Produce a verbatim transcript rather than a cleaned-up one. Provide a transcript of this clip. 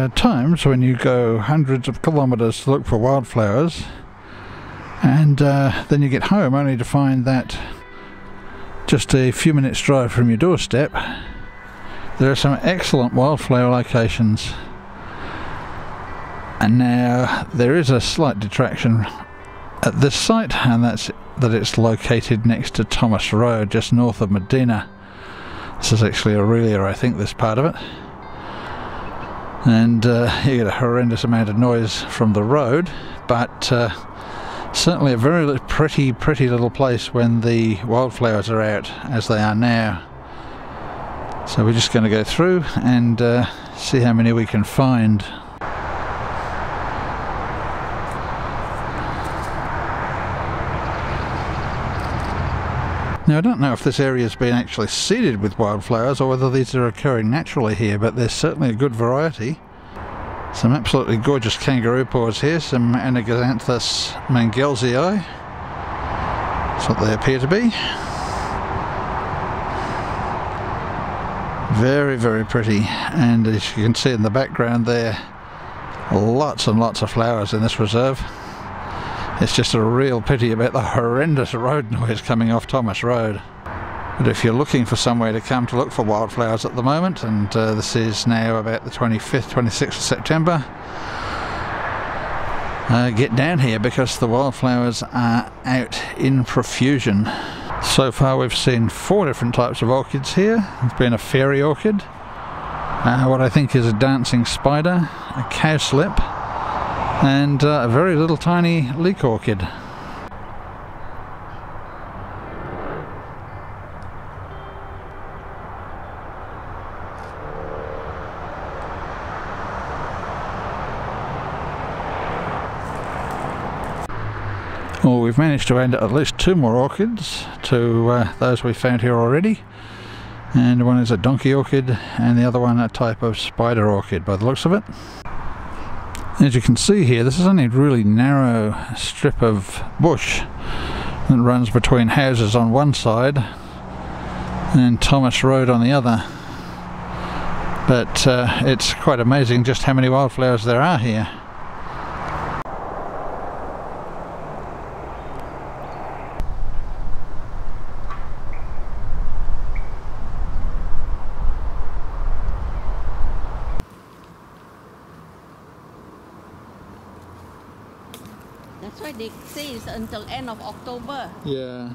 uh, times when you go hundreds of kilometers to look for wildflowers, and uh, then you get home only to find that just a few minutes drive from your doorstep there are some excellent wildflower locations. And now there is a slight detraction at this site, and that's that it's located next to Thomas Road, just north of Medina. This is actually Orelia, I think, this part of it. And uh, you get a horrendous amount of noise from the road, but uh, certainly a very pretty, pretty little place when the wildflowers are out, as they are now. So we're just going to go through and uh, see how many we can find. Now I don't know if this area has been actually seeded with wildflowers or whether these are occurring naturally here, but there's certainly a good variety. Some absolutely gorgeous kangaroo paws here, some Anigozanthus mangelsii. That's what they appear to be. Very, very pretty, and as you can see in the background there, lots and lots of flowers in this reserve. It's just a real pity about the horrendous road noise coming off Thomas Road. But if you're looking for somewhere to come to look for wildflowers at the moment, and uh, this is now about the twenty-fifth, twenty-sixth of September, uh, get down here because the wildflowers are out in profusion. So far we've seen four different types of orchids here. There's been a fairy orchid, uh, what I think is a dancing spider, a cowslip, and uh, a very little tiny leek orchid. Well, we've managed to add at least two more orchids to uh, those we found here already, and one is a donkey orchid and the other one a type of spider orchid by the looks of it. As you can see here, this is only a really narrow strip of bush that runs between houses on one side and Thomas Road on the other. But uh, it's quite amazing just how many wildflowers there are here. That's why they say it's until end of October. Yeah.